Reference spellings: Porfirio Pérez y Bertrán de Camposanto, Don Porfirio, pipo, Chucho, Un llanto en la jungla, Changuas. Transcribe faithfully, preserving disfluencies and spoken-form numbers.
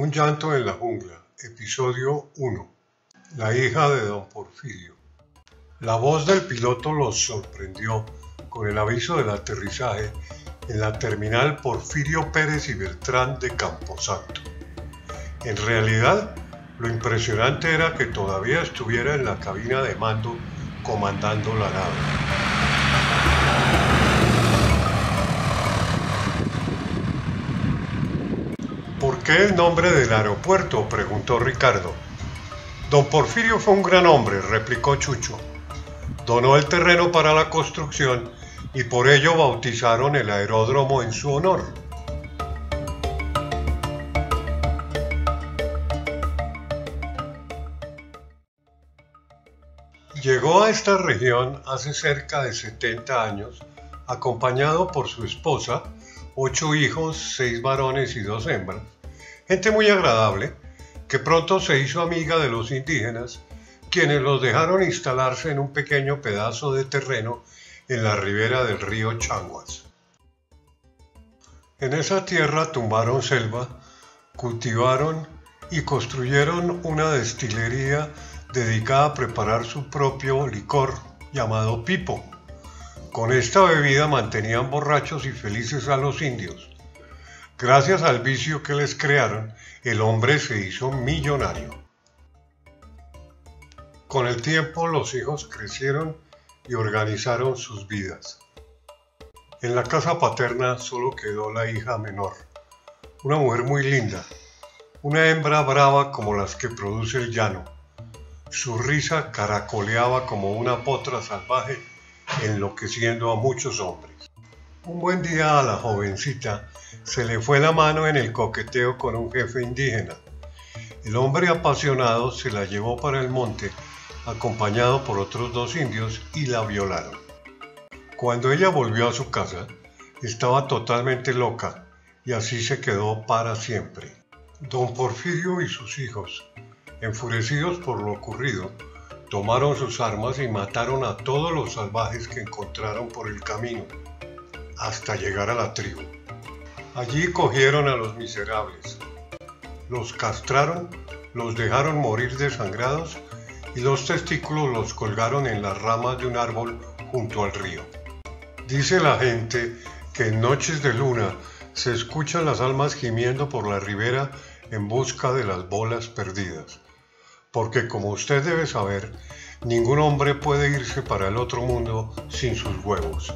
Un llanto en la jungla, episodio uno. La hija de Don Porfirio. La voz del piloto los sorprendió con el aviso del aterrizaje en la terminal Porfirio Pérez y Bertrán de Camposanto. En realidad, lo impresionante era que todavía estuviera en la cabina de mando comandando la nave. ¿Por qué el nombre del aeropuerto?, preguntó Ricardo. Don Porfirio fue un gran hombre, replicó Chucho. Donó el terreno para la construcción y por ello bautizaron el aeródromo en su honor. Llegó a esta región hace cerca de setenta años, acompañado por su esposa, ocho hijos, seis varones y dos hembras, gente muy agradable, que pronto se hizo amiga de los indígenas, quienes los dejaron instalarse en un pequeño pedazo de terreno en la ribera del río Changuas. En esa tierra tumbaron selva, cultivaron y construyeron una destilería dedicada a preparar su propio licor llamado pipo. Con esta bebida mantenían borrachos y felices a los indios. Gracias al vicio que les crearon, el hombre se hizo millonario. Con el tiempo, los hijos crecieron y organizaron sus vidas. En la casa paterna solo quedó la hija menor, una mujer muy linda, una hembra brava como las que produce el llano. Su risa caracoleaba como una potra salvaje, enloqueciendo a muchos hombres. Un buen día a la jovencita se le fue la mano en el coqueteo con un jefe indígena. El hombre apasionado se la llevó para el monte, acompañado por otros dos indios, y la violaron. Cuando ella volvió a su casa, estaba totalmente loca y así se quedó para siempre. Don Porfirio y sus hijos, enfurecidos por lo ocurrido, tomaron sus armas y mataron a todos los salvajes que encontraron por el camino, hasta llegar a la tribu. Allí cogieron a los miserables, los castraron, los dejaron morir desangrados y los testículos los colgaron en las ramas de un árbol junto al río. Dice la gente que en noches de luna se escuchan las almas gimiendo por la ribera en busca de las bolas perdidas. Porque, como usted debe saber, ningún hombre puede irse para el otro mundo sin sus huevos.